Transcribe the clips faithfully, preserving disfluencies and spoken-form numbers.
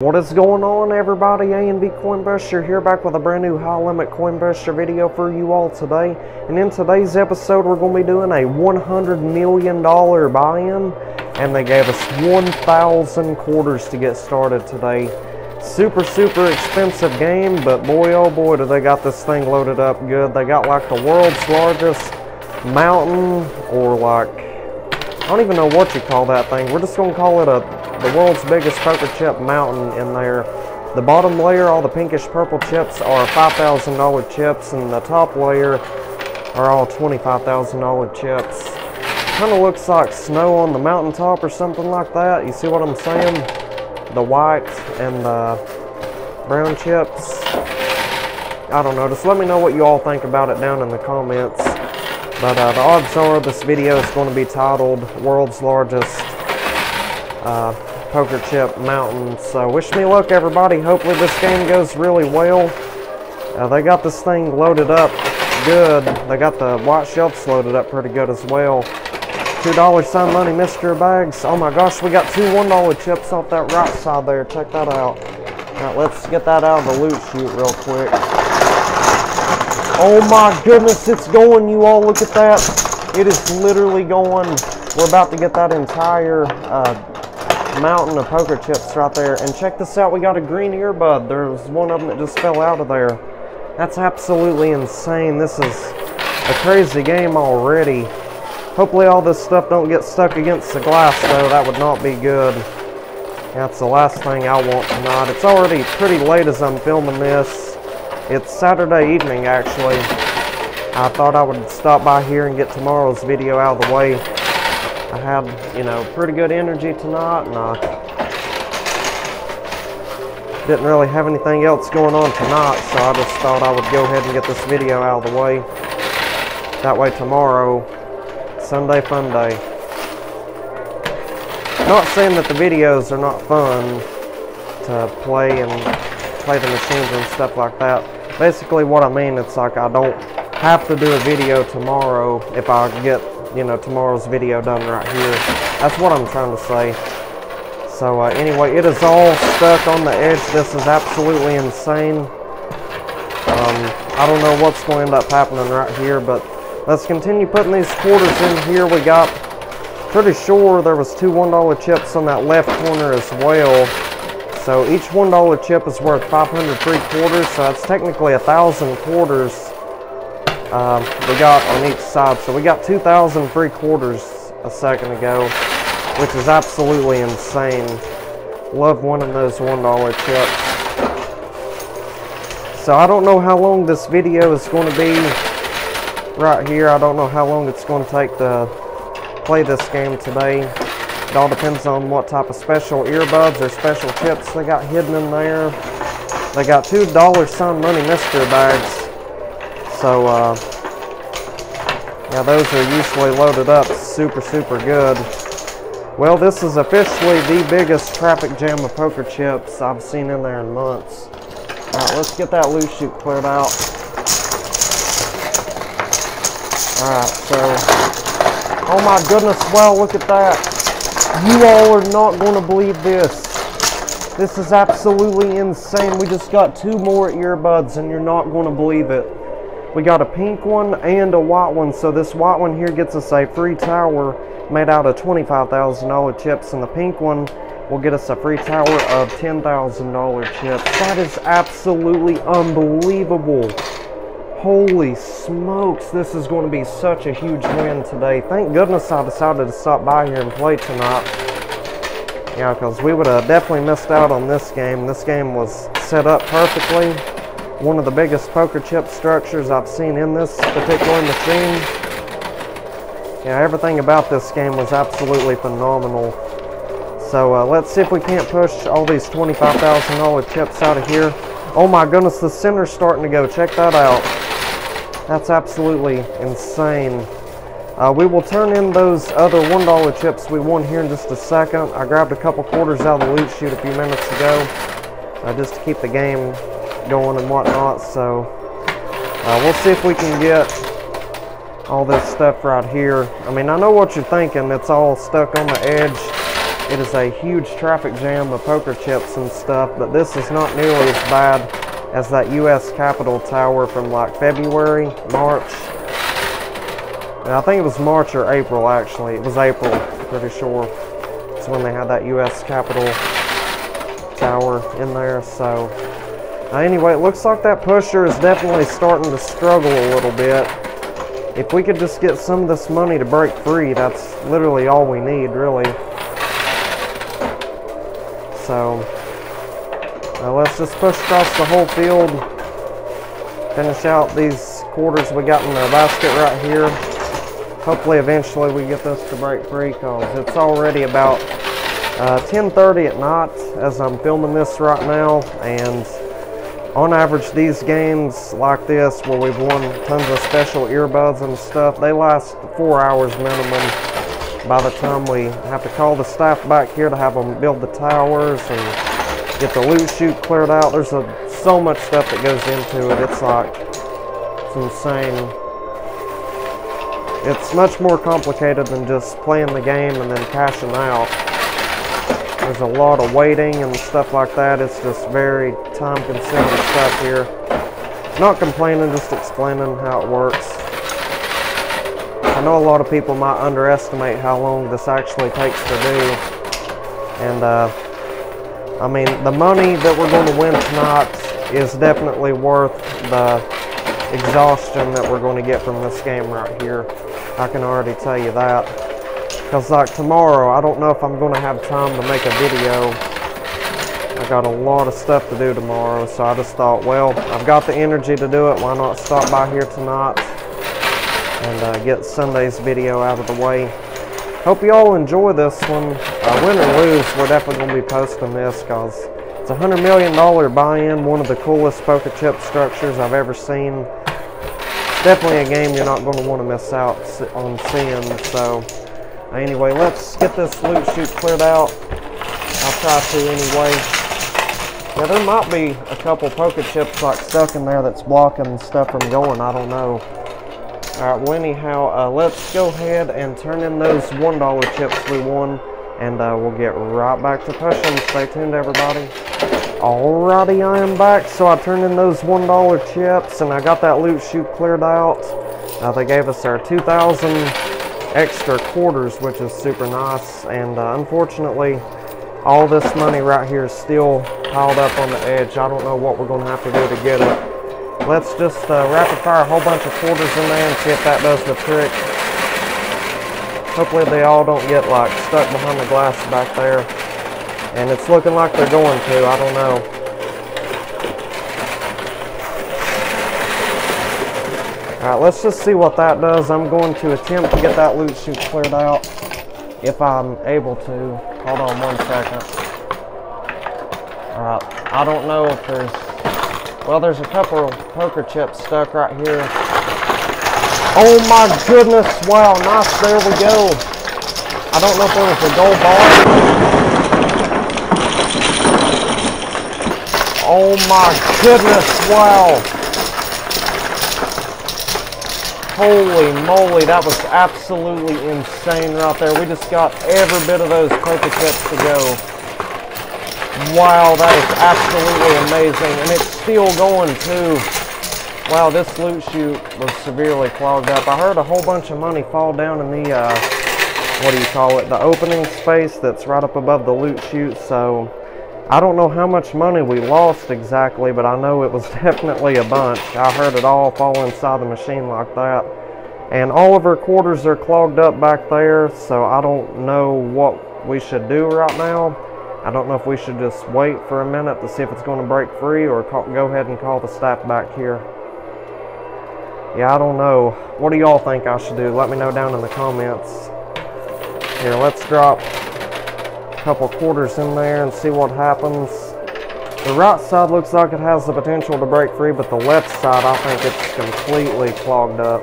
What is going on, everybody? A and B Coin Pusher here, back with a brand new high limit coin buster video for you all today. And in today's episode, we're going to be doing a one hundred million dollar buy-in, and they gave us one thousand quarters to get started today. Super, super expensive game, but boy, oh boy, do they got this thing loaded up good. They got like the world's largest mountain, or like, I don't even know what you call that thing. We're just going to call it a the world's biggest poker chip mountain in there. The bottom layer, all the pinkish purple chips, are five thousand dollar chips, and the top layer are all twenty-five thousand dollar chips. Kind of looks like snow on the mountaintop or something like that. You see what I'm saying? The white and the brown chips. I don't know. Just let me know what you all think about it down in the comments. But uh, the odds are this video is going to be titled World's Largest Uh, Poker Chip Mountain. So wish me luck, everybody. Hopefully this game goes really well. Uh, they got this thing loaded up good. They got the white shelves loaded up pretty good as well. two dollar sign money mystery bags. Oh my gosh, we got two one dollar chips off that right side there. Check that out. Now let's get that out of the loot chute real quick. Oh my goodness, it's going, you all. Look at that. It is literally going. We're about to get that entire uh, mountain of poker chips right there. And check this out, we got a green earbud. There's one of them that just fell out of there. That's absolutely insane. This is a crazy game already. Hopefully all this stuff don't get stuck against the glass, though. That would not be good. That's the last thing I want tonight. It's already pretty late as I'm filming this. It's Saturday evening, actually. I thought I would stop by here and get tomorrow's video out of the way. I had, you know, pretty good energy tonight, and I didn't really have anything else going on tonight, so I just thought I would go ahead and get this video out of the way. That way tomorrow, Sunday fun day. Not saying that the videos are not fun to play and play the machines and stuff like that. Basically what I mean, it's like I don't have to do a video tomorrow if I get, you know, tomorrow's video done right here. That's what I'm trying to say. So uh, anyway, it is all stuck on the edge. This is absolutely insane. um, I don't know what's going to end up happening right here, but let's continue putting these quarters in here. We got, pretty sure there was two one dollar chips on that left corner as well, so each one dollar chip is worth five hundred three quarters, so that's technically a thousand quarters Um, we got on each side. So we got two thousand free quarters a second ago, which is absolutely insane. Love winning those one dollar chips. So I don't know how long this video is going to be right here. I don't know how long it's going to take to play this game today. It all depends on what type of special earbuds or special chips they got hidden in there. They got two dollar sign money mystery bags. So, uh, yeah, those are usually loaded up super, super good. Well, this is officially the biggest traffic jam of poker chips I've seen in there in months. All right, let's get that loose chute cleared out. All right, so, oh my goodness, wow, look at that. You all are not going to believe this. This is absolutely insane. We just got two more earbuds, and you're not going to believe it. We got a pink one and a white one, so this white one here gets us a free tower made out of twenty-five thousand dollar chips, and the pink one will get us a free tower of ten thousand dollar chips. That is absolutely unbelievable. Holy smokes, this is going to be such a huge win today. Thank goodness I decided to stop by here and play tonight. Yeah, because we would have definitely missed out on this game. This game was set up perfectly. One of the biggest poker chip structures I've seen in this particular machine. Yeah, everything about this game was absolutely phenomenal. So uh, let's see if we can't push all these twenty-five thousand dollar chips out of here. Oh my goodness, the center's starting to go. Check that out. That's absolutely insane. Uh, we will turn in those other one dollar chips we won here in just a second. I grabbed a couple quarters out of the loot chute a few minutes ago uh, just to keep the game going and whatnot. So uh, we'll see if we can get all this stuff right here. I mean, I know what you're thinking, it's all stuck on the edge. It is a huge traffic jam of poker chips and stuff, but this is not nearly as bad as that U S Capitol Tower from like February, March. And I think it was March or April actually. It was April, I'm pretty sure. It's when they had that U S Capitol Tower in there, so. Uh, anyway, it looks like that pusher is definitely starting to struggle a little bit. If we could just get some of this money to break free, that's literally all we need, really. So, uh, let's just push across the whole field. Finish out these quarters we got in the basket right here. Hopefully, eventually, we get this to break free, because it's already about uh, ten thirty at night as I'm filming this right now, and on average, these games like this, where we've won tons of special earbuds and stuff, they last four hours minimum by the time we have to call the staff back here to have them build the towers and get the loot chute cleared out. There's a, so much stuff that goes into it. It's like, it's insane. It's much more complicated than just playing the game and then cashing out. There's a lot of waiting and stuff like that. It's just very time-consuming stuff here. Not complaining, just explaining how it works. I know a lot of people might underestimate how long this actually takes to do. And, uh, I mean, the money that we're going to win tonight is definitely worth the exhaustion that we're going to get from this game right here. I can already tell you that. Because like tomorrow, I don't know if I'm going to have time to make a video. I got a lot of stuff to do tomorrow, so I just thought, well, I've got the energy to do it. Why not stop by here tonight and uh, get Sunday's video out of the way. Hope you all enjoy this one. Uh, win or lose, we're definitely going to be posting this, because it's a one hundred million dollar buy-in, one of the coolest poker chip structures I've ever seen. It's definitely a game you're not going to want to miss out on seeing, so. Anyway, let's get this loot chute cleared out. I'll try to anyway. Yeah, there might be a couple poker chips like stuck in there that's blocking stuff from going. I don't know. Alright, well anyhow, uh, let's go ahead and turn in those one dollar chips we won. And uh, we'll get right back to pushing. Stay tuned, everybody. Alrighty, I am back. So I turned in those one dollar chips and I got that loot chute cleared out. Uh, they gave us our two thousand extra quarters, which is super nice, and uh, unfortunately all this money right here is still piled up on the edge. I don't know what we're going to have to do to get it. Let's just uh, rapid fire a whole bunch of quarters in there and see if that does the trick. Hopefully they all don't get like stuck behind the glass back there, and it's looking like they're going to. I don't know. Alright, let's just see what that does. I'm going to attempt to get that loot chute cleared out if I'm able to. Hold on one second. Alright, I don't know if there's... Well, there's a couple of poker chips stuck right here. Oh my goodness, wow, nice, there we go. I don't know if there was a gold bar. Oh my goodness, wow. Holy moly, that was absolutely insane right there. We just got every bit of those poker chips to go. Wow, that is absolutely amazing. And it's still going too. Wow, this loot chute was severely clogged up. I heard a whole bunch of money fall down in the, uh, what do you call it, the opening space that's right up above the loot chute. So I don't know how much money we lost exactly, but I know it was definitely a bunch. I heard it all fall inside the machine like that. And all of our quarters are clogged up back there, so I don't know what we should do right now. I don't know if we should just wait for a minute to see if it's going to break free, or call, go ahead and call the staff back here. Yeah, I don't know. What do y'all think I should do? Let me know down in the comments. Here, let's drop couple quarters in there and see what happens. The right side looks like it has the potential to break free, but the left side, I think it's completely clogged up.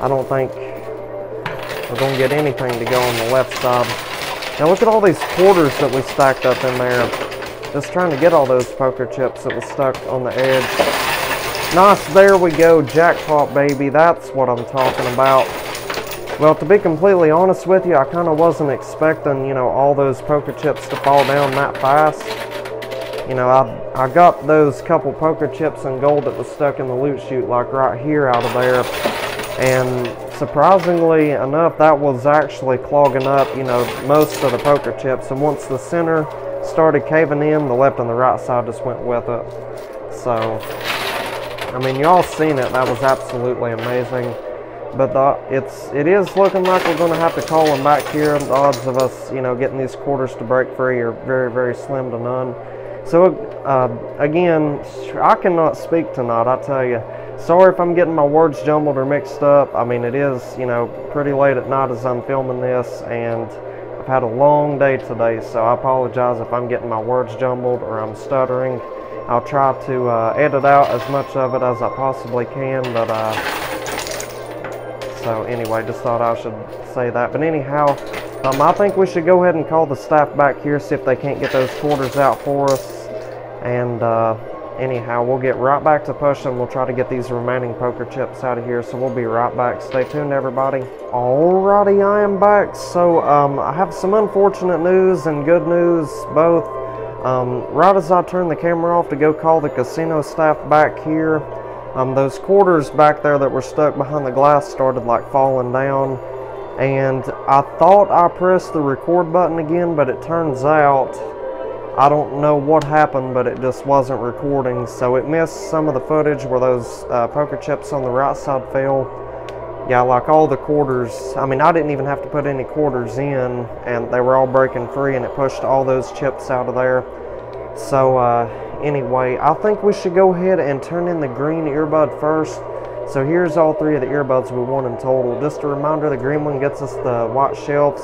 I don't think we're going to get anything to go on the left side. Now look at all these quarters that we stacked up in there. Just trying to get all those poker chips that was stuck on the edge. Nice, there we go, jackpot baby, that's what I'm talking about. Well, to be completely honest with you, I kind of wasn't expecting, you know, all those poker chips to fall down that fast. You know, I, I got those couple poker chips and gold that was stuck in the loot chute, like right here out of there. And surprisingly enough, that was actually clogging up, you know, most of the poker chips. And once the center started caving in, the left and the right side just went with it. So, I mean, y'all seen it. That was absolutely amazing. But the, it's, it is looking like we're going to have to call them back here. The odds of us, you know, getting these quarters to break free are very, very slim to none. So, uh, again, I cannot speak tonight, I tell you. Sorry if I'm getting my words jumbled or mixed up. I mean, it is, you know, pretty late at night as I'm filming this, and I've had a long day today, so I apologize if I'm getting my words jumbled or I'm stuttering. I'll try to uh, edit out as much of it as I possibly can, but... Uh, So anyway, just thought I should say that. But anyhow, um, I think we should go ahead and call the staff back here, see if they can't get those quarters out for us. And uh, anyhow, we'll get right back to pushing. We'll try to get these remaining poker chips out of here. So we'll be right back. Stay tuned, everybody. Alrighty, I am back. So um, I have some unfortunate news and good news both. Um, right as I turn the camera off to go call the casino staff back here, Um, those quarters back there that were stuck behind the glass started like falling down, and I thought I pressed the record button again, but it turns out I don't know what happened, but it just wasn't recording. So it missed some of the footage where those uh, poker chips on the right side fell. Yeah, like all the quarters. I mean, I didn't even have to put any quarters in, and they were all breaking free, and it pushed all those chips out of there. So uh anyway, I think we should go ahead and turn in the green earbud first. So here's all three of the earbuds we want in total. Just a reminder, the green one gets us the white shelves,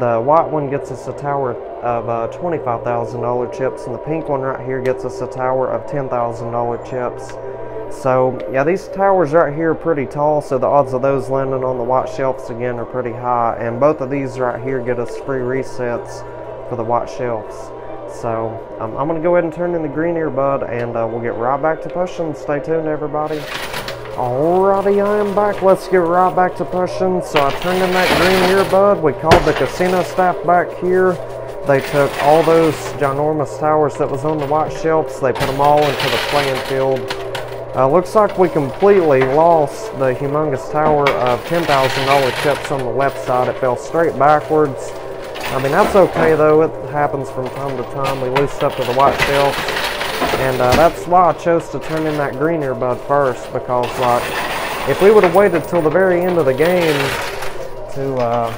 the white one gets us a tower of uh, twenty-five thousand dollar chips, and the pink one right here gets us a tower of ten thousand dollar chips. So yeah, these towers right here are pretty tall, so the odds of those landing on the white shelves again are pretty high, and both of these right here get us free resets for the white shelves. So, um, I'm going to go ahead and turn in the green earbud, and uh, we'll get right back to pushing. Stay tuned, everybody. Alrighty, I am back. Let's get right back to pushing. So, I turned in that green earbud. We called the casino staff back here. They took all those ginormous towers that was on the white shelves. They put them all into the playing field. Uh, looks like we completely lost the humongous tower of ten thousand dollar chips on the left side. It fell straight backwards. I mean, that's okay though, it happens from time to time. We lose stuff to the white shelf, and uh, that's why I chose to turn in that green earbud first, because like, if we would have waited till the very end of the game to uh,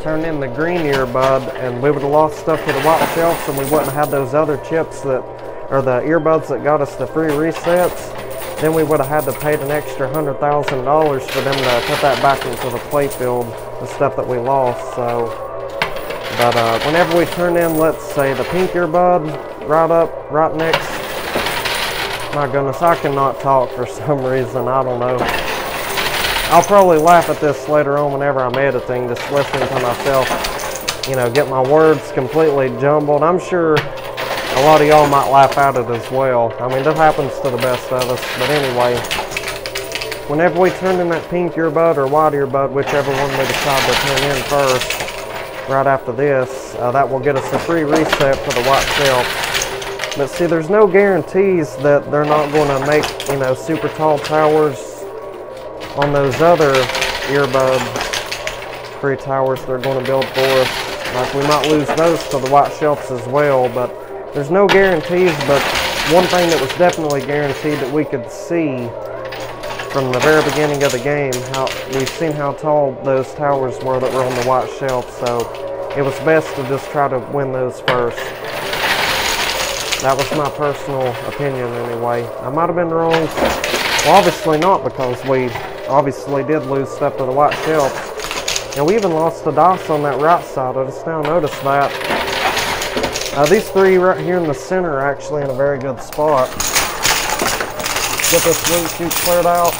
turn in the green earbud, and we would have lost stuff to the white shelves, and we wouldn't have had those other chips that, or the earbuds that got us the free resets, then we would have had to pay an extra one hundred thousand dollars for them to put that back into the playfield, the stuff that we lost. So, but uh, whenever we turn in, let's say, the pink earbud, right up, right next, my goodness, I cannot talk for some reason, I don't know. I'll probably laugh at this later on whenever I'm editing, just listening to myself, you know, get my words completely jumbled. I'm sure a lot of y'all might laugh at it as well. I mean, that happens to the best of us. But anyway, whenever we turn in that pink earbud or white earbud, whichever one we decide to turn in first, right after this, uh, that will get us a free reset for the white shelf. But see, there's no guarantees that they're not going to make, you know, super tall towers on those other earbud free towers they're going to build for us. Like, we might lose those to the white shelves as well, but there's no guarantees. But one thing that was definitely guaranteed that we could see from the very beginning of the game, how we've seen how tall those towers were that were on the white shelf, so it was best to just try to win those first. That was my personal opinion anyway. I might have been wrong. Well, obviously not, because we obviously did lose stuff to the white shelf, and we even lost the dice on that right side. I just now noticed that. Uh, these three right here in the center are actually in a very good spot. Get this loot chute cleared out.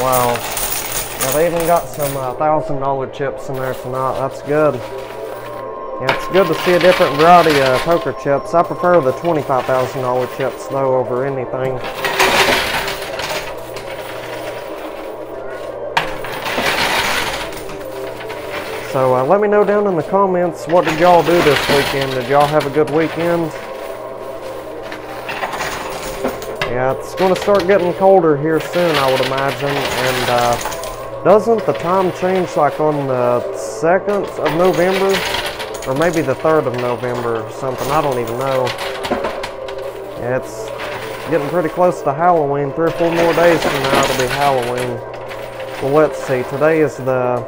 Wow. Now they even got some uh, one thousand dollar chips in there tonight. That's good. Yeah, it's good to see a different variety of poker chips. I prefer the twenty-five thousand dollar chips though over anything. So uh, let me know down in the comments, what did y'all do this weekend? Did y'all have a good weekend? Yeah, it's going to start getting colder here soon, I would imagine. And uh, doesn't the time change like on the second of November? Or maybe the third of November or something, I don't even know. Yeah, it's getting pretty close to Halloween. Three or four more days from now it'll be Halloween. Well, let's see, today is the,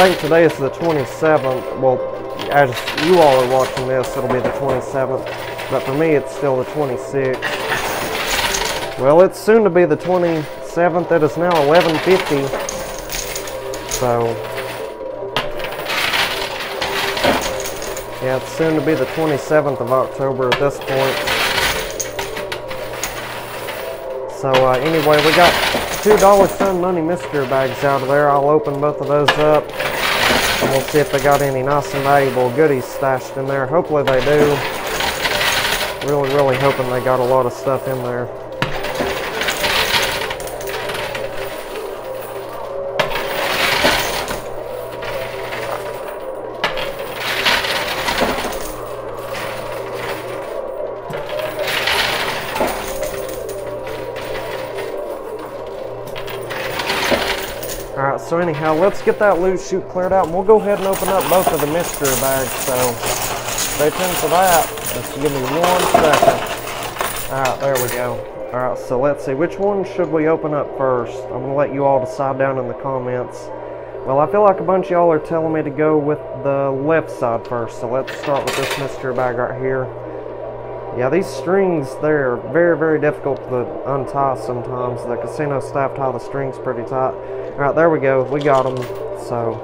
I think today is the twenty-seventh. Well, as you all are watching this, it'll be the twenty-seventh. But for me, it's still the twenty-sixth. Well, it's soon to be the twenty-seventh. It is now eleven fifty. So... yeah, it's soon to be the twenty-seventh of October at this point. So uh, anyway, we got two dollar Sun Money mystery bags out of there. I'll open both of those up and we'll see if they got any nice and valuable goodies stashed in there. Hopefully they do. Really, really hoping they got a lot of stuff in there. Alright, so anyhow, let's get that loot chute cleared out, and we'll go ahead and open up both of the mystery bags, so stay tuned for that. Just give me one second. Alright, there we go. Alright, so let's see, which one should we open up first? I'm going to let you all decide down in the comments. Well, I feel like a bunch of y'all are telling me to go with the left side first, so let's start with this mystery bag right here. Yeah, these strings, they're very, very difficult to untie sometimes. The casino staff tie the strings pretty tight. Alright, there we go. We got them. So,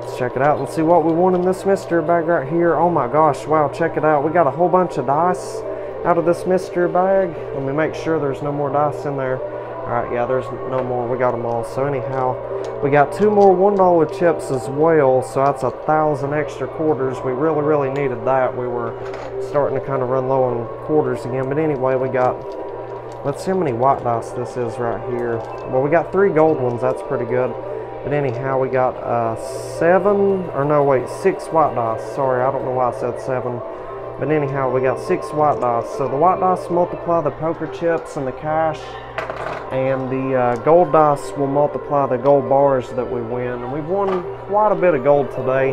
let's check it out and see what we want in this mystery bag right here. Oh my gosh, wow, check it out. We got a whole bunch of dice out of this mystery bag. Let me make sure there's no more dice in there. Alright, yeah, there's no more. We got them all. So anyhow, we got two more one dollar chips as well. So that's a thousand extra quarters. We really, really needed that. We were starting to kind of run low on quarters again. But anyway, we got, let's see how many white dice this is right here. Well, we got three gold ones. That's pretty good. But anyhow, we got uh, seven, or no, wait, six white dice. Sorry, I don't know why I said seven. But anyhow, we got six white dice. So the white dice multiply the poker chips and the cash. And the uh, gold dice will multiply the gold bars that we win. And we've won quite a bit of gold today.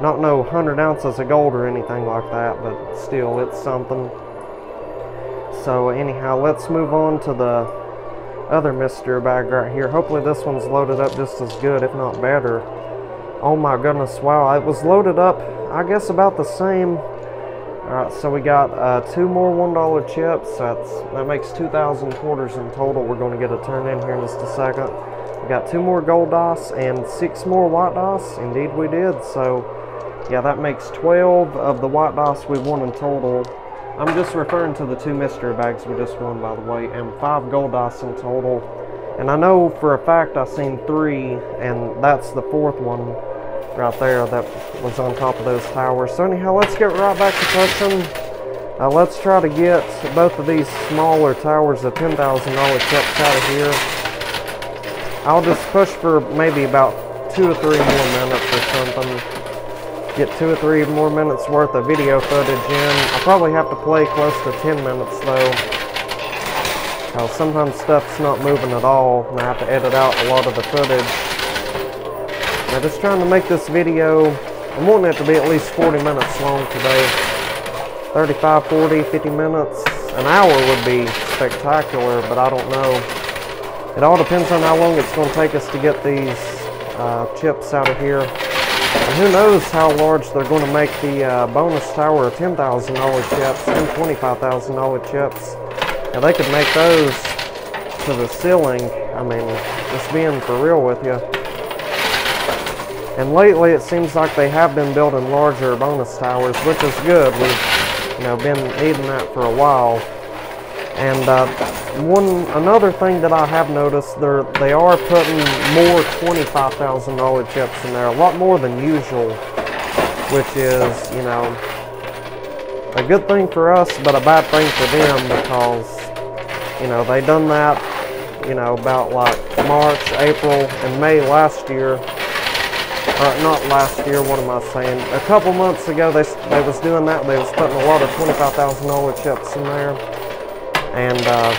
Not no one hundred ounces of gold or anything like that, but still, it's something. So anyhow, let's move on to the other mystery bag right here. Hopefully this one's loaded up just as good, if not better. Oh my goodness, wow, it was loaded up, I guess, about the same. Alright, so we got uh, two more one dollar chips. That's, that makes two thousand quarters in total. We're going to get a turn in here in just a second. We got two more gold dice and six more white dice. Indeed we did. So, yeah, that makes twelve of the white dice we won in total. I'm just referring to the two mystery bags we just won, by the way, and five gold dice in total. And I know for a fact I've seen three, and that's the fourth one right there that was on top of those towers. So anyhow, let's get right back to custom. Uh, let's try to get both of these smaller towers of ten thousand dollar chips out of here. I'll just push for maybe about two or three more minutes or something. Get two or three more minutes worth of video footage in. I probably have to play close to ten minutes though. Now, sometimes stuff's not moving at all and I have to edit out a lot of the footage. I'm just trying to make this video, I'm wanting it to be at least forty minutes long today. thirty-five, forty, fifty minutes. An hour would be spectacular, but I don't know. It all depends on how long it's going to take us to get these uh, chips out of here. And who knows how large they're going to make the uh, bonus tower of ten thousand dollar chips and twenty-five thousand dollar chips. And they could make those to the ceiling. I mean, just being for real with you. And lately, it seems like they have been building larger bonus towers, which is good. We've, you know, been needing that for a while. And uh, one another thing that I have noticed, they're they are putting more twenty-five thousand dollar chips in there, a lot more than usual, which is, you know, a good thing for us, but a bad thing for them because, you know, they done that, you know, about like March, April, and May last year. Uh, not last year, what am I saying? A couple months ago, they, they was doing that. They was putting a lot of twenty-five thousand dollar chips in there. And, uh,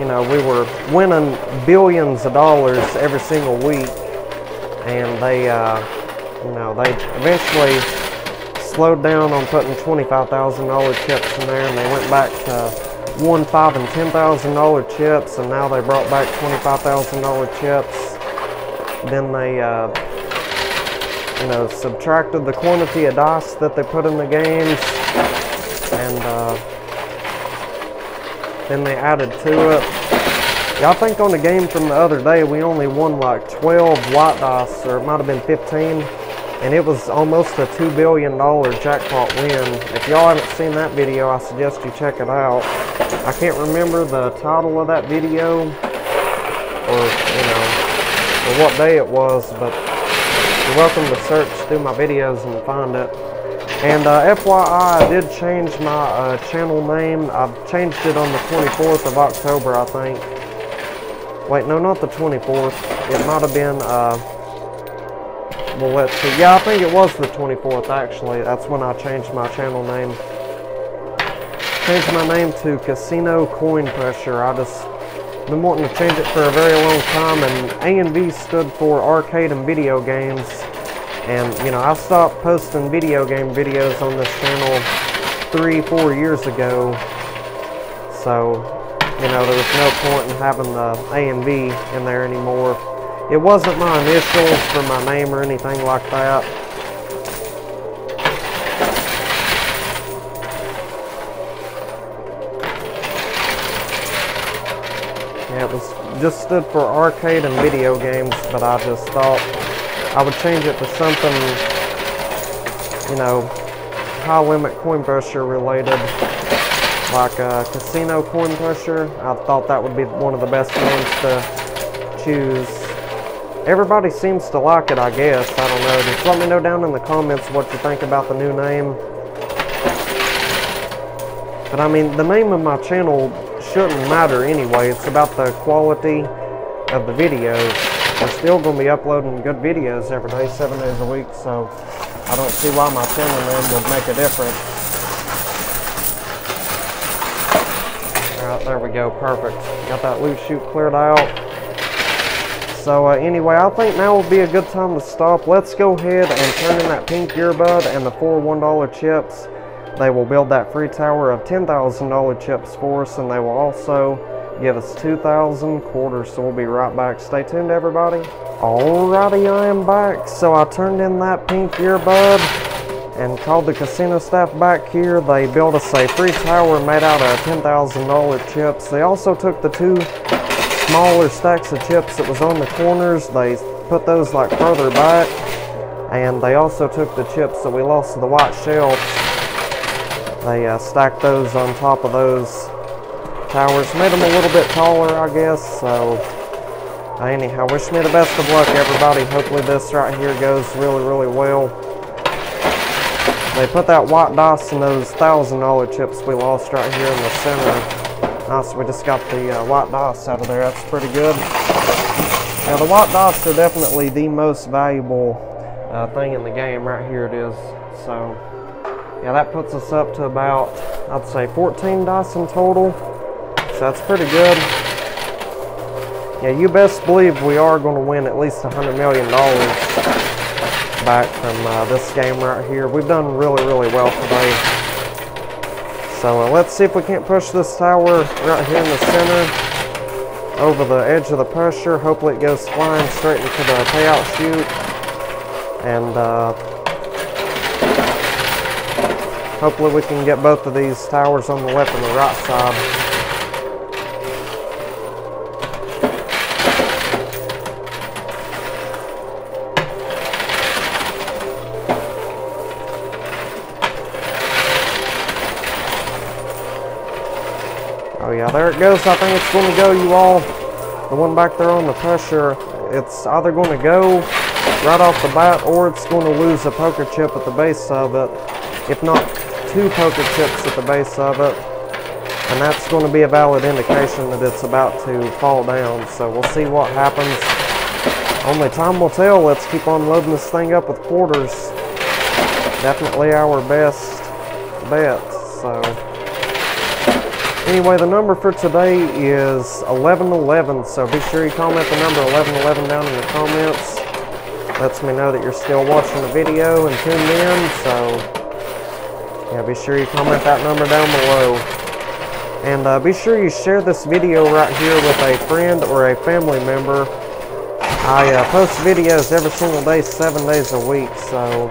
you know, we were winning billions of dollars every single week. And they, uh, you know, they eventually slowed down on putting twenty-five thousand dollar chips in there. And they went back to one, five, and ten thousand dollar chips. And now they brought back twenty-five thousand dollar chips. Then they, uh, you know, subtracted the quantity of dice that they put in the games, and uh, then they added to it. Yeah, I think on the game from the other day, we only won like twelve white dice, or it might have been fifteen, and it was almost a two billion dollar jackpot win. If y'all haven't seen that video, I suggest you check it out. I can't remember the title of that video, or, you know, what day it was, but you're welcome to search through my videos and find it. And uh, F Y I, I did change my uh, channel name. I've changed it on the twenty-fourth of October, I think. Wait, no, not the twenty-fourth. It might have been, uh, well, let's see. Yeah, I think it was the twenty-fourth, actually. That's when I changed my channel name. Changed my name to Casino Coin Crusher. I just been wanting to change it for a very long time, and A and B stood for arcade and video games. And you know, I stopped posting video game videos on this channel three, four years ago. So, you know, there was no point in having the A and B in there anymore. It wasn't my initials for my name or anything like that. It was just stood for arcade and video games, but I just thought I would change it to something, you know, high limit coin pusher related, like a casino coin pusher. I thought that would be one of the best names to choose. Everybody seems to like it, I guess. I don't know. Just let me know down in the comments what you think about the new name. But I mean, the name of my channel shouldn't matter anyway. It's about the quality of the videos. I'm still going to be uploading good videos every day, seven days a week, so I don't see why my channel name would make a difference. Alright, there we go, perfect. Got that loose chute cleared out. So uh, anyway, I think now will be a good time to stop. Let's go ahead and turn in that pink earbud and the four one dollar chips. They will build that free tower of ten thousand dollar chips for us, and they will also give us two thousand quarters, so we'll be right back. Stay tuned, everybody. Alrighty, I am back. So I turned in that pink earbud and called the casino staff back here. They built us a free tower made out of ten thousand dollar chips. They also took the two smaller stacks of chips that was on the corners. They put those like further back, and they also took the chips that we lost to the white shells. They uh, stacked those on top of those towers. Made them a little bit taller, I guess. So, anyhow, wish me the best of luck, everybody. Hopefully this right here goes really, really well. They put that white dice and those one thousand dollar chips we lost right here in the center. Nice, we just got the uh, white dice out of there. That's pretty good. Now, the white dice are definitely the most valuable uh, thing in the game. Right here it is. So, yeah, that puts us up to about, I'd say, fourteen dice in total. So that's pretty good. Yeah, you best believe we are going to win at least one hundred million dollars back from uh, this game right here. We've done really, really well today. So uh, let's see if we can't push this tower right here in the center over the edge of the pusher. Hopefully it goes flying straight into the payout chute. And, uh... hopefully we can get both of these towers on the left and the right side. Oh yeah, there it goes. I think it's going to go, you all. The one back there on the pressure, it's either going to go right off the bat or it's going to lose a poker chip at the base of it. If not, two poker chips at the base of it, and that's going to be a valid indication that it's about to fall down. So we'll see what happens. Only time will tell. Let's keep on loading this thing up with quarters. Definitely our best bet. So anyway, the number for today is eleven eleven, so be sure you comment the number eleven eleven down in the comments. Lets me know that you're still watching the video and tuned in, so yeah, be sure you comment that number down below. And uh, be sure you share this video right here with a friend or a family member. I uh, post videos every single day, seven days a week, so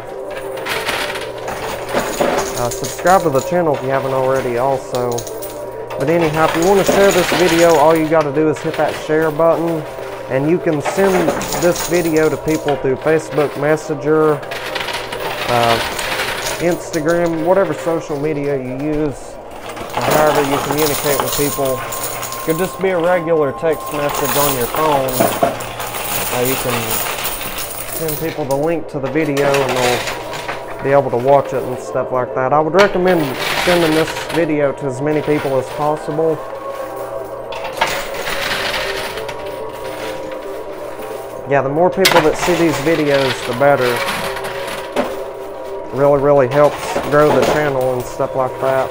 uh, subscribe to the channel if you haven't already also. But anyhow, if you want to share this video, all you got to do is hit that share button. And you can send this video to people through Facebook Messenger, uh, Instagram, whatever social media you use, however you communicate with people. It could just be a regular text message on your phone. Uh, you can send people the link to the video and they'll be able to watch it and stuff like that. I would recommend sending this video to as many people as possible. Yeah, the more people that see these videos, the better. Really, really helps grow the channel and stuff like that.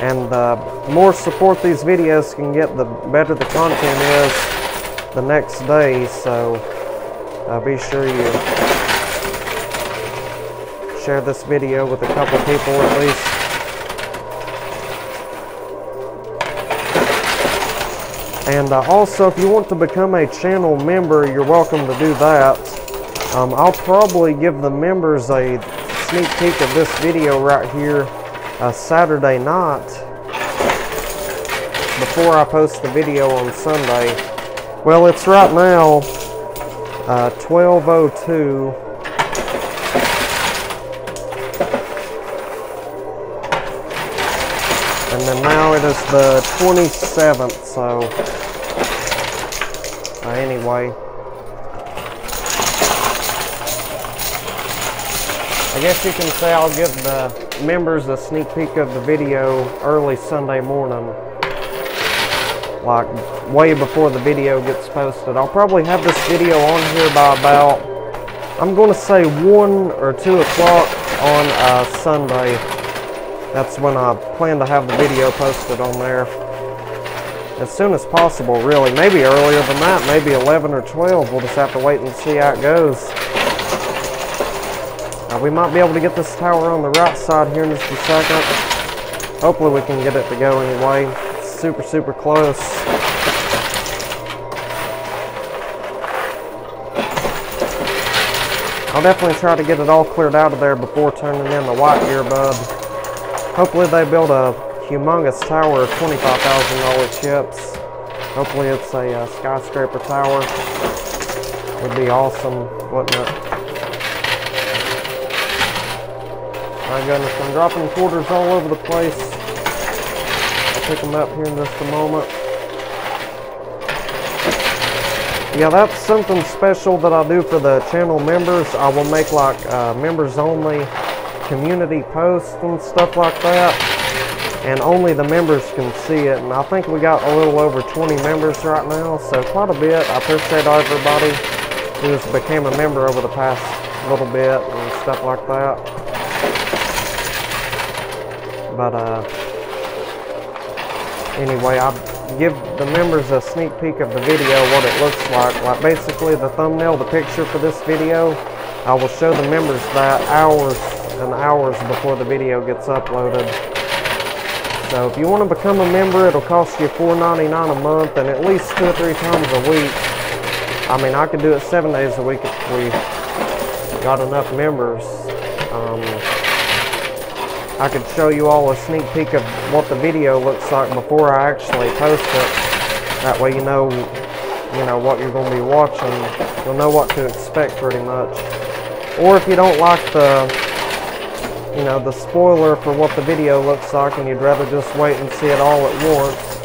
And the more support these videos can get, the better the content is the next day. So uh, be sure you share this video with a couple people at least. And uh, also, if you want to become a channel member, you're welcome to do that. Um, I'll probably give the members a sneak peek of this video right here uh, Saturday night before I post the video on Sunday. Well, it's right now uh, twelve oh two. And then now it is the twenty-seventh, so uh, anyway, I guess you can say I'll give the members a sneak peek of the video early Sunday morning, like way before the video gets posted. I'll probably have this video on here by about, I'm going to say one or two o'clock on uh, Sunday. That's when I plan to have the video posted on there as soon as possible, really. Maybe earlier than that, maybe eleven or twelve. We'll just have to wait and see how it goes. Now, we might be able to get this tower on the right side here in just a second. Hopefully we can get it to go anyway. It's super, super close. I'll definitely try to get it all cleared out of there before turning in the white earbud. Hopefully they build a humongous tower of twenty-five thousand dollar chips. Hopefully it's a uh, skyscraper tower. Would be awesome, wouldn't it? My goodness, I'm dropping quarters all over the place. I'll pick them up here in just a moment. Yeah, that's something special that I do for the channel members. I will make like uh, members only community posts and stuff like that, and only the members can see it. And I think we got a little over twenty members right now, so quite a bit. I appreciate everybody who's became a member over the past little bit and stuff like that. But uh, anyway, I give the members a sneak peek of the video, what it looks like. Like basically the thumbnail, the picture for this video, I will show the members that hours and hours before the video gets uploaded. So if you want to become a member, it'll cost you four ninety-nine a month and at least two or three times a week. I mean, I could do it seven days a week if we got enough members. Um, I could show you all a sneak peek of what the video looks like before I actually post it. That way you know, you know what you're going to be watching. You'll know what to expect pretty much. Or if you don't like the you know, the spoiler for what the video looks like and you'd rather just wait and see it all at once,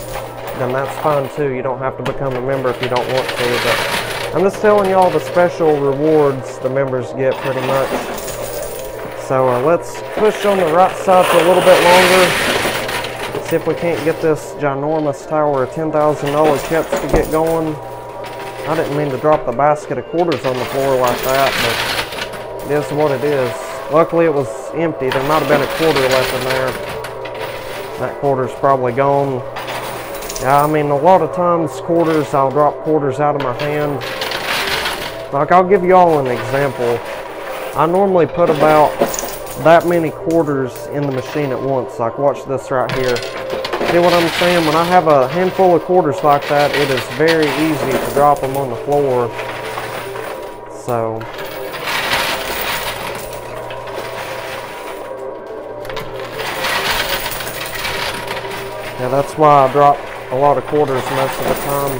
then that's fine too. You don't have to become a member if you don't want to, but I'm just telling you all the special rewards the members get pretty much. So uh, let's push on the right side for a little bit longer. Let's see if we can't get this ginormous tower of ten thousand dollar chips to get going. I didn't mean to drop the basket of quarters on the floor like that, but it is what it is. Luckily it was empty. There might have been a quarter left in there. That quarter's probably gone. Yeah, I mean, a lot of times quarters, I'll drop quarters out of my hand. Like, I'll give you all an example. I normally put about that many quarters in the machine at once. Like, watch this right here. See what I'm saying? When I have a handful of quarters like that, it is very easy to drop them on the floor. So... yeah, that's why I drop a lot of quarters most of the time,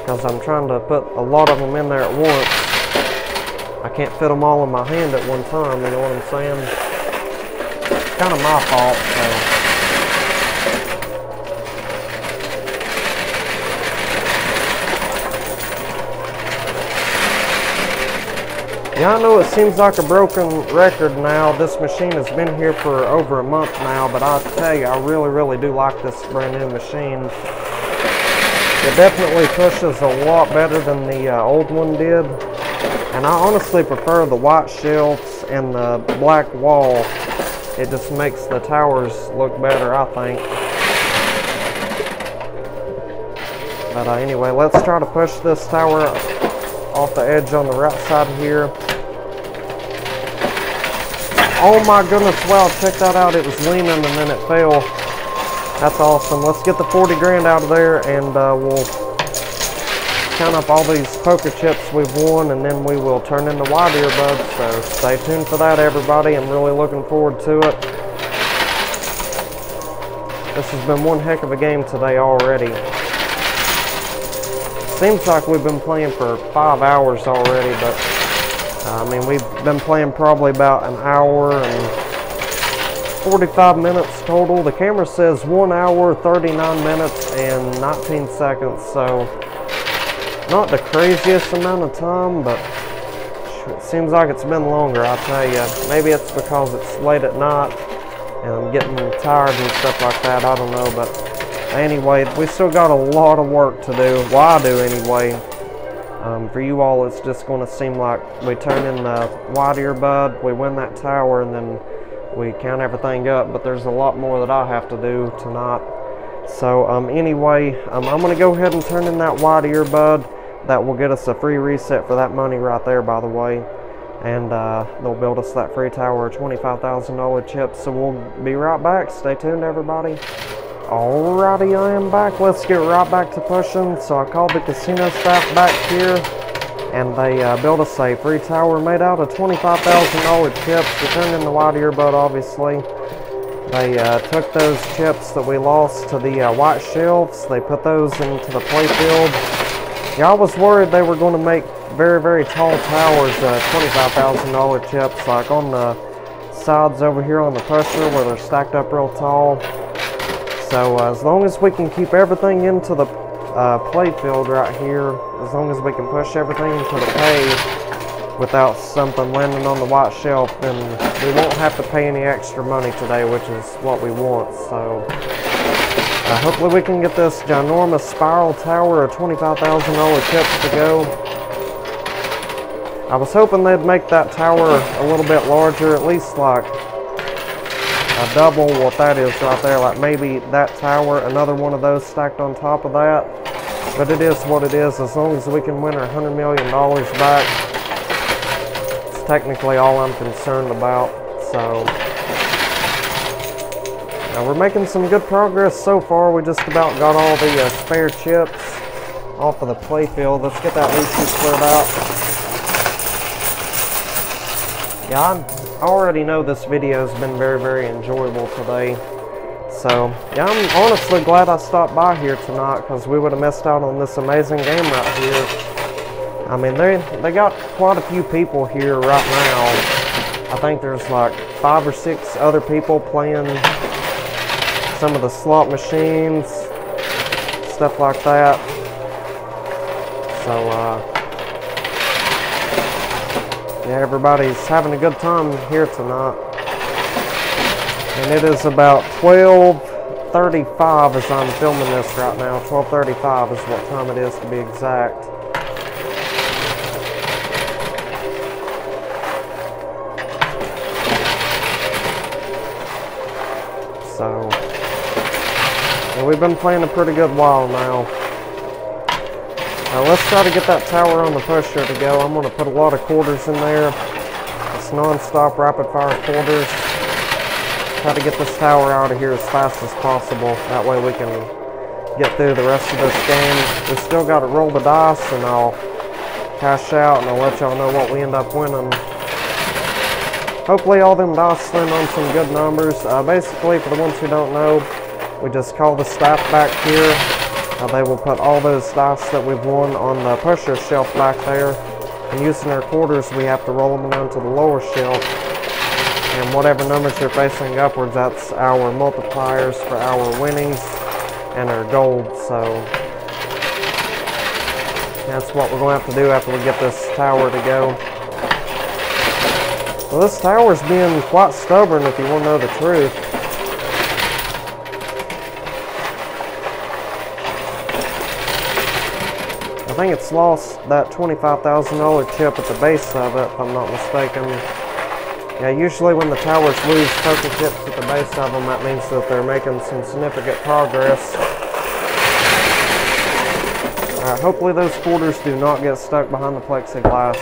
because I'm trying to put a lot of them in there at once. I can't fit them all in my hand at one time, you know what I'm saying? It's kind of my fault, so. Yeah, I know it seems like a broken record now. This machine has been here for over a month now, but I tell you, I really, really do like this brand new machine. It definitely pushes a lot better than the uh, old one did. And I honestly prefer the white shelves and the black wall. It just makes the towers look better, I think. But uh, anyway, let's try to push this tower off the edge on the right side here. Oh my goodness, wow, check that out. It was leaning and then it fell. That's awesome. Let's get the forty grand out of there, and uh, we'll count up all these poker chips we've won, and then we will turn into wide earbuds. So stay tuned for that, everybody. I'm really looking forward to it. This has been one heck of a game today already. Seems like we've been playing for five hours already, but uh, I mean, we've been playing probably about an hour and forty-five minutes total. The camera says one hour, thirty-nine minutes, and nineteen seconds, so not the craziest amount of time, but it seems like it's been longer, I tell you. Maybe it's because it's late at night and I'm getting tired and stuff like that, I don't know, but anyway, we still got a lot of work to do. Well, I do anyway. Um, for you all, it's just going to seem like we turn in the wide earbud, we win that tower, and then we count everything up, but there's a lot more that I have to do tonight. So um, anyway, um, I'm going to go ahead and turn in that wide earbud. That will get us a free reset for that money right there, by the way. And uh, they'll build us that free tower of twenty-five thousand dollar chips. So we'll be right back. Stay tuned, everybody. Alrighty, I am back. Let's get right back to pushing. So I called the casino staff back here, and they uh, built us a free tower made out of twenty-five thousand dollar chips. We turned in the wide earbud, obviously. They uh, took those chips that we lost to the uh, white shelves. They put those into the playfield. Yeah, I was worried they were going to make very, very tall towers, uh, twenty-five thousand dollar chips, like on the sides over here on the pusher where they're stacked up real tall. So uh, as long as we can keep everything into the Uh, play field right here, as long as we can push everything to the pay without something landing on the white shelf, then we won't have to pay any extra money today, which is what we want. So uh, hopefully we can get this ginormous spiral tower of twenty-five thousand dollar chips to go. I was hoping they'd make that tower a little bit larger, at least like a double what that is right there, like maybe that tower, another one of those stacked on top of that. But it is what it is. As long as we can win our one hundred million dollars back, it's technically all I'm concerned about. So now we're making some good progress so far. We just about got all the uh, spare chips off of the play field. Let's get that issue squared out. Yeah, I'm I already know this video has been very, very enjoyable today. So, yeah, I'm honestly glad I stopped by here tonight, because we would have missed out on this amazing game right here. I mean, they, they got quite a few people here right now. I think there's like five or six other people playing some of the slot machines, stuff like that. So, uh... yeah, everybody's having a good time here tonight, and it is about twelve thirty-five as I'm filming this right now. twelve thirty-five is what time it is to be exact. we've been playing a pretty good while now. Now let's try to get that tower on the pusher to go. I'm going to put a lot of quarters in there. It's non-stop rapid-fire quarters. Try to get this tower out of here as fast as possible. That way we can get through the rest of this game. We still got to roll the dice, and I'll cash out, and I'll let y'all know what we end up winning. Hopefully all them dice slammed on some good numbers. Uh, basically, for the ones who don't know, we just call the staff back here. Uh, they will put all those dice that we've won on the pusher shelf back there. And using our quarters, we have to roll them down to the lower shelf. And whatever numbers you're facing upwards, that's our multipliers for our winnings and our gold. So that's what we're going to have to do after we get this tower to go. Well, this tower's being quite stubborn if you want to know the truth. I think it's lost that twenty-five thousand dollar chip at the base of it, if I'm not mistaken. Yeah, usually when the towers lose poker chips at the base of them, that means that they're making some significant progress. Alright, hopefully those quarters do not get stuck behind the plexiglass.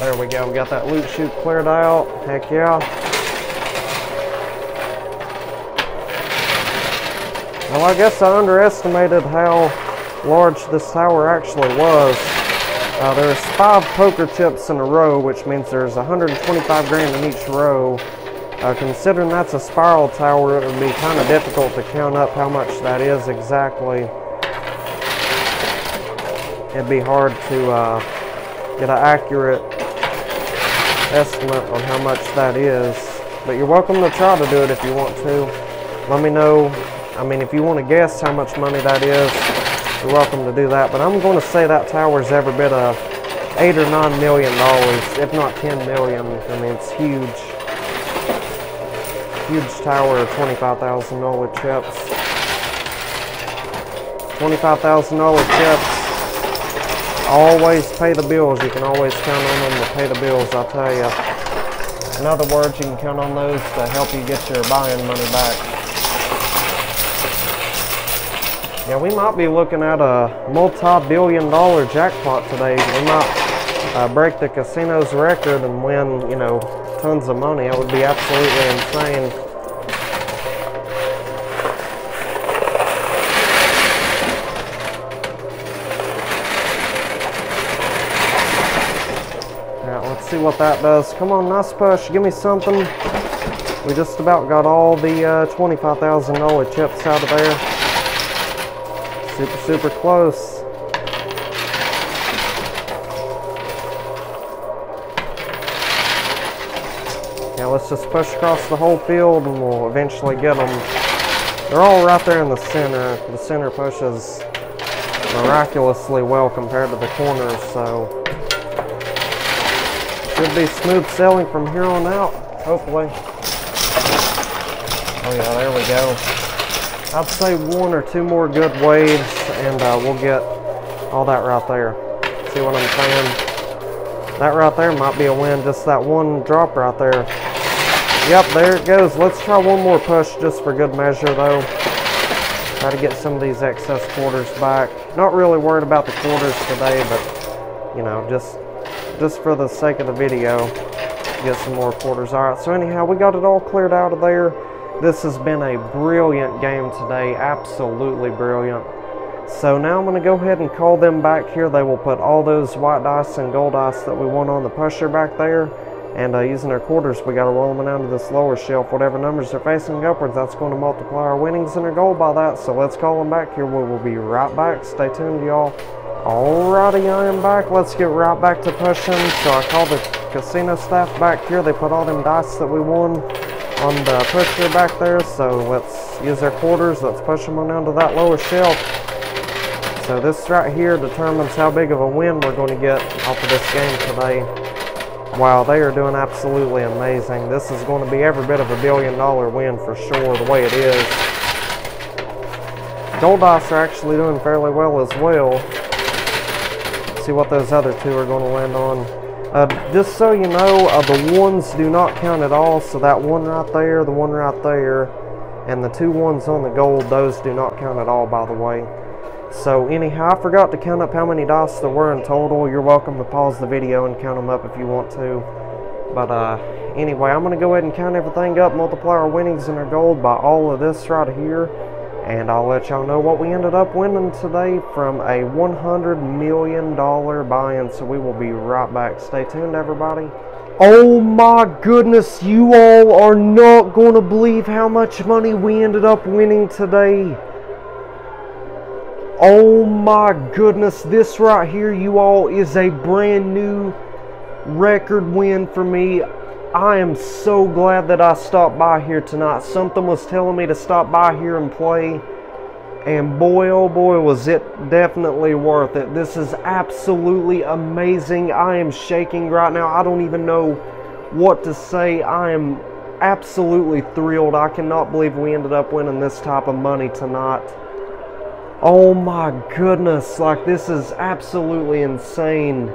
There we go, we got that loot chute cleared out, heck yeah. Well, I guess I underestimated how large this tower actually was. Uh, there's five poker chips in a row, which means there's one hundred twenty-five grand in each row. Uh, considering that's a spiral tower, it would be kind of difficult to count up how much that is exactly. It'd be hard to uh, get an accurate estimate on how much that is, but you're welcome to try to do it if you want to. Let me know, I mean, if you want to guess how much money that is, you're welcome to do that, but I'm going to say that tower's every bit of eight or nine million dollars, if not ten million. I mean, it's huge. Huge tower of twenty-five thousand dollar chips. twenty-five thousand dollar chips. Always pay the bills. You can always count on them to pay the bills, I tell you. In other words, you can count on those to help you get your buying money back. Yeah, we might be looking at a multi-billion dollar jackpot today. We might uh, break the casino's record and win, you know, tons of money. That would be absolutely insane. See what that does. Come on, nice push. Give me something. We just about got all the uh, twenty-five thousand dollar chips out of there. Super, super close. Now let's just push across the whole field and we'll eventually get them. They're all right there in the center. The center pushes miraculously well compared to the corners, so should be smooth sailing from here on out, hopefully. Oh yeah, there we go. I'd say one or two more good waves and uh, we'll get all that right there. See what I'm saying? That right there might be a win, just that one drop right there. Yep, there it goes. Let's try one more push just for good measure though. Try to get some of these excess quarters back. Not really worried about the quarters today, but you know, just just for the sake of the video, get some more quarters. Alright, so anyhow, we got it all cleared out of there. This has been a brilliant game today, absolutely brilliant. So now I'm going to go ahead and call them back here. They will put all those white dice and gold dice that we won on the pusher back there, and uh, using our quarters, we got to roll them down to this lower shelf. Whatever numbers are facing upwards, that's going to multiply our winnings and our gold by that. So let's call them back here. We will be right back. Stay tuned, y'all. Alrighty, I am back. Let's get right back to pushing. So I called the casino staff back here. They put all them dice that we won on the pusher back there. So let's use their quarters. Let's push them on down to that lower shelf. So this right here determines how big of a win we're going to get off of this game today. Wow, they are doing absolutely amazing. This is going to be every bit of a billion dollar win for sure, the way it is. Gold dice are actually doing fairly well as well. See what those other two are going to land on. Uh, just so you know, uh, the ones do not count at all, so that one right there, the one right there, and the two ones on the gold, those do not count at all, by the way. So anyhow, I forgot to count up how many dice there were in total. You're welcome to pause the video and count them up if you want to. But uh, anyway, I'm going to go ahead and count everything up, multiply our winnings and our gold by all of this right here. And I'll let y'all know what we ended up winning today from a one hundred million dollar buy-in. So we will be right back. Stay tuned, everybody. Oh my goodness, you all are not going to believe how much money we ended up winning today. Oh my goodness, this right here, you all, is a brand new record win for me. I am so glad that I stopped by here tonight. Something was telling me to stop by here and play, and boy, oh boy, was it definitely worth it. This is absolutely amazing. I am shaking right now. I don't even know what to say. I am absolutely thrilled. I cannot believe we ended up winning this type of money tonight. Oh my goodness, like, this is absolutely insane.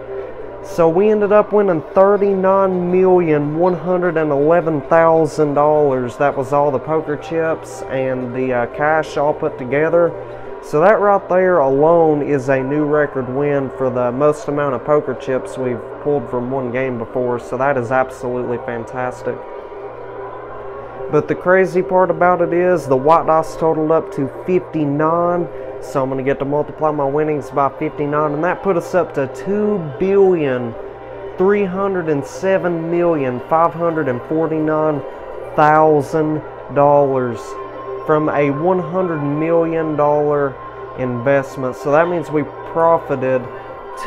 So we ended up winning thirty-nine million one hundred eleven thousand dollars. That was all the poker chips and the uh, cash all put together. So that right there alone is a new record win for the most amount of poker chips we've pulled from one game before. So that is absolutely fantastic. But the crazy part about it is the white dice totaled up to fifty-nine. So I'm going to get to multiply my winnings by fifty-nine, and that put us up to two billion three hundred seven million five hundred forty-nine thousand dollars from a one hundred million dollar investment. So that means we profited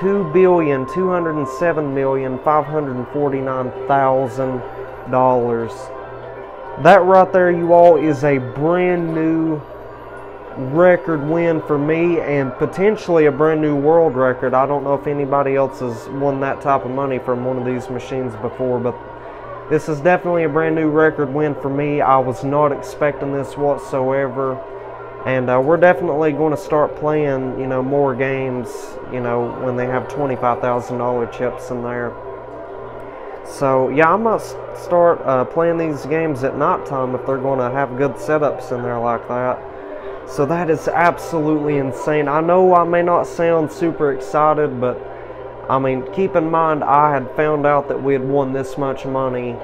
two billion two hundred seven million five hundred forty-nine thousand dollars. That right there, you all, is a brand new record win for me, and potentially a brand new world record. I don't know if anybody else has won that type of money from one of these machines before, but this is definitely a brand new record win for me. I was not expecting this whatsoever, and uh, we're definitely going to start playing, you know, more games, you know, when they have twenty-five thousand dollar chips in there. So yeah, I must start uh, playing these games at nighttime if they're going to have good setups in there like that. So that is absolutely insane. I know I may not sound super excited, but I mean, keep in mind, I had found out that we had won this much money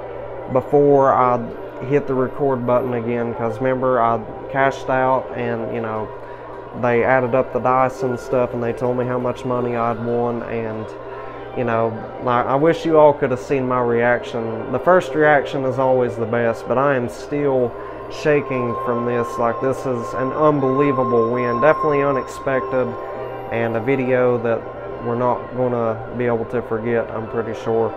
before I hit the record button again, because remember, I cashed out and, you know, they added up the dice and stuff, and they told me how much money I'd won. And, you know, I wish you all could have seen my reaction. The first reaction is always the best, but I am still shaking from this. Like, this is an unbelievable win, definitely unexpected, and a video that we're not gonna be able to forget, I'm pretty sure.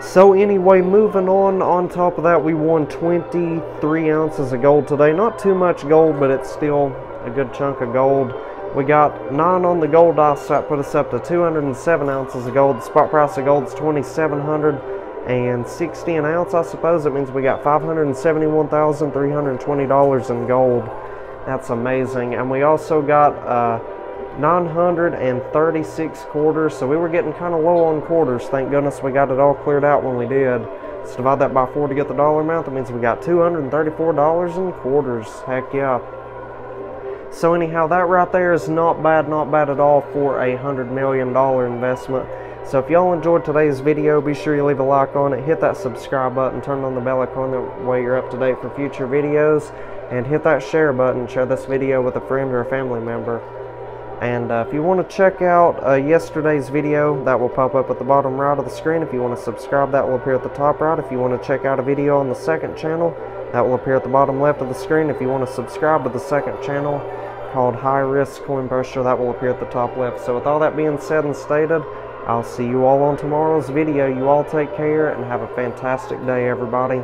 So anyway, moving on, on top of that, we won twenty-three ounces of gold today. Not too much gold, but it's still a good chunk of gold. We got nine on the gold dice, that put us up to two hundred seven ounces of gold. The spot price of gold is twenty-seven hundred and sixty an ounce, I suppose. It means we got five hundred seventy-one thousand three hundred twenty dollars in gold. That's amazing. And we also got uh, nine hundred thirty-six quarters. So we were getting kind of low on quarters. Thank goodness we got it all cleared out when we did. Let's divide that by four to get the dollar amount. That means we got two hundred thirty-four dollars in quarters. Heck yeah. So anyhow, that right there is not bad, not bad at all for a one hundred million dollar investment. So if y'all enjoyed today's video, be sure you leave a like on it, hit that subscribe button, turn on the bell icon, that way you're up to date for future videos, and hit that share button, share this video with a friend or a family member. And uh, if you want to check out uh, yesterday's video, that will pop up at the bottom right of the screen. If you want to subscribe, that will appear at the top right. If you want to check out a video on the second channel, that will appear at the bottom left of the screen. If you want to subscribe to the second channel called High Risk Coin Pusher, that will appear at the top left. So with all that being said and stated, I'll see you all on tomorrow's video. You all take care and have a fantastic day, everybody.